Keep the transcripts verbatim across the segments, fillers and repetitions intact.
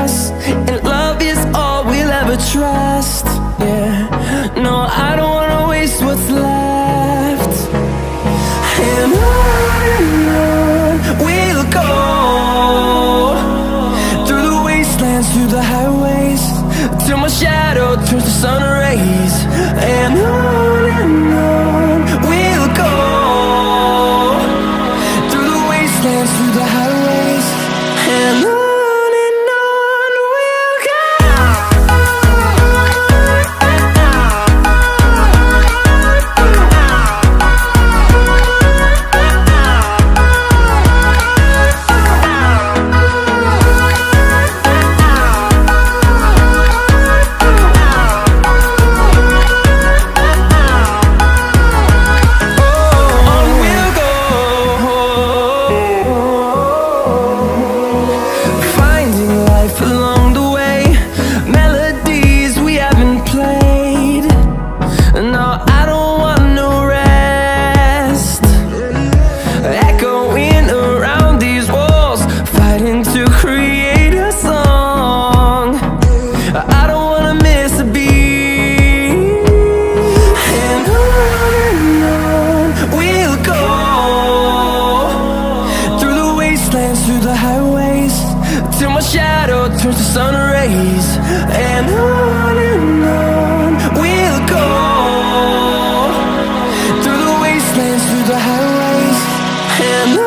us, and love is all we'll ever trust. Yeah, no, I don't wanna waste what's left. And on we'll go, through the wastelands, through the highways, till my shadow turns to sun rays. And on and on we'll go, through the wastelands, through the highways, and on. Through the highways, till my shadow turns to sun rays. And on and on we'll go, through the wastelands, through the highways, and on.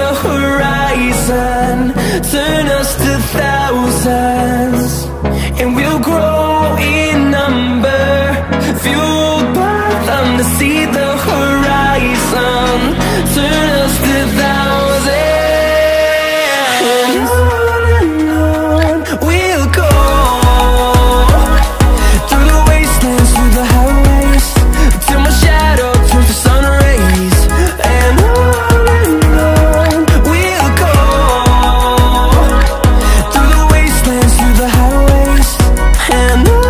horizon, turn us to thousands, and we'll grow in number, fueled by them. To see the horizon, turn us to thousands, and on and on we'll go, through the wastelands, through the highways, till my shadow turns to sun rays. And on Thank you.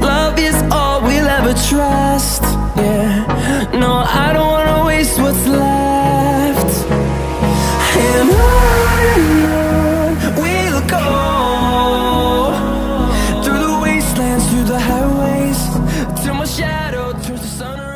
love is all we'll ever trust. Yeah, no, I don't wanna waste what's left. And on and on we'll go, through the wastelands, through the highways, till my shadow turns to sun.